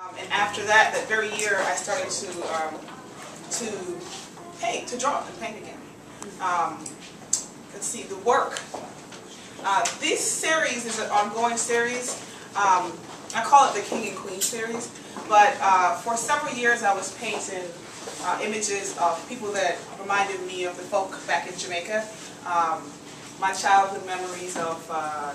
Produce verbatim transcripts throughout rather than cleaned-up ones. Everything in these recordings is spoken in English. Um, and after that, that very year, I started to um, to paint, to draw, to paint again. Um, let's see, the work. Uh, this series is an ongoing series. Um, I call it the King and Queen series. But uh, for several years, I was painting uh, images of people that reminded me of the folk back in Jamaica. Um, my childhood memories of uh,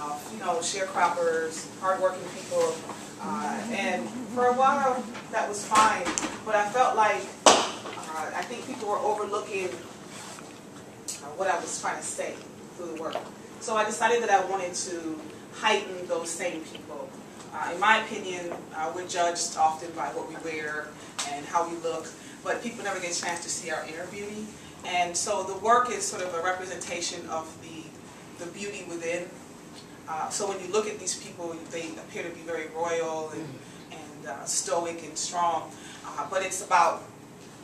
uh, you know, sharecroppers, hardworking people. Uh, and for a while, that was fine, but I felt like uh, I think people were overlooking uh, what I was trying to say through the work. So I decided that I wanted to heighten those same people. Uh, in my opinion, uh, we're judged often by what we wear and how we look, but people never get a chance to see our inner beauty. And so the work is sort of a representation of the, the beauty within. Uh, so when you look at these people, they appear to be very royal and, and uh, stoic and strong, uh, but it's about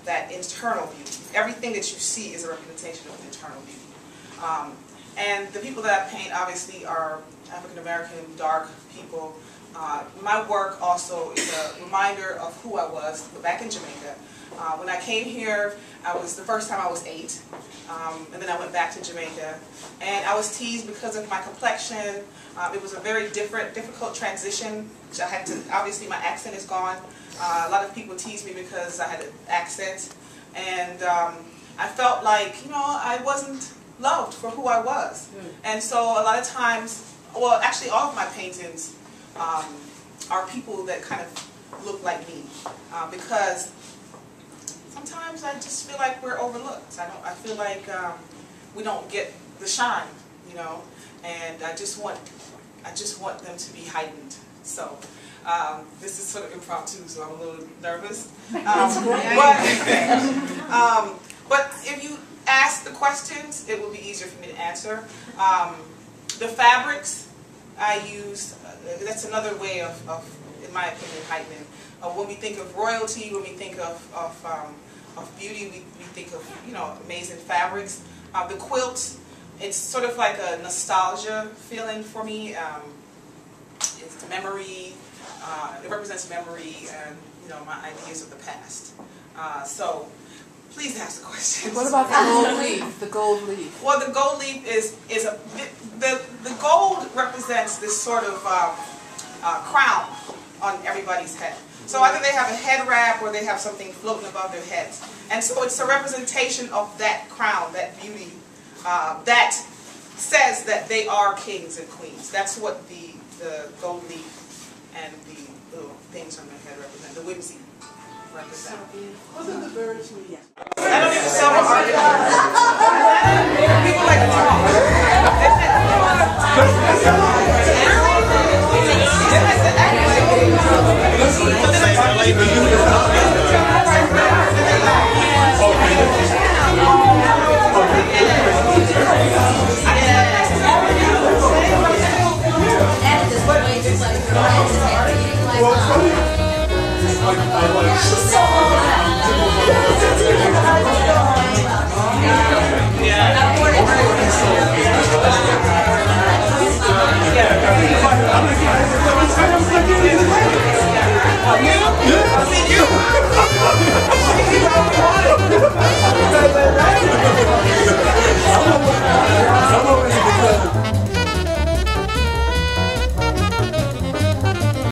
that internal beauty. Everything that you see is a representation of internal beauty. Um, and the people that I paint obviously are African American, dark people. Uh, my work also is a reminder of who I was back in Jamaica. Uh, when I came here, I was the first time I was eight, um, and then I went back to Jamaica. And I was teased because of my complexion. Uh, it was a very different, difficult transition. So I had to, obviously my accent is gone. Uh, a lot of people teased me because I had an accent. And um, I felt like, you know, I wasn't loved for who I was. Mm. And so a lot of times, well, actually all of my paintings um, are people that kind of look like me, uh, because sometimes I just feel like we're overlooked. I don't. I feel like um, we don't get the shine, you know. And I just want, I just want them to be heightened. So um, this is sort of impromptu, so I'm a little nervous. Um, but, um, but if you ask the questions, it will be easier for me to answer. Um, the fabrics I used. Uh, that's another way of, of, in my opinion, heightening. Uh, when we think of royalty, when we think of of um, of beauty, we, we think of, you know, amazing fabrics. Uh, the quilt, it's sort of like a nostalgia feeling for me. Um, it's memory, uh, it represents memory and, you know, my ideas of the past. Uh, so please ask the questions. What about the gold leaf? The gold leaf. Well, the gold leaf is, is a, the, the, the gold represents this sort of um, uh, crown on everybody's head. So either they have a head wrap or they have something floating above their heads. And so it's a representation of that crown, that beauty, uh, that says that they are kings and queens. That's what the, the gold leaf and the little things on their head represent, the whimsy represent. Wasn't the birds? Yeah. I don't even sell my art. People like to talk.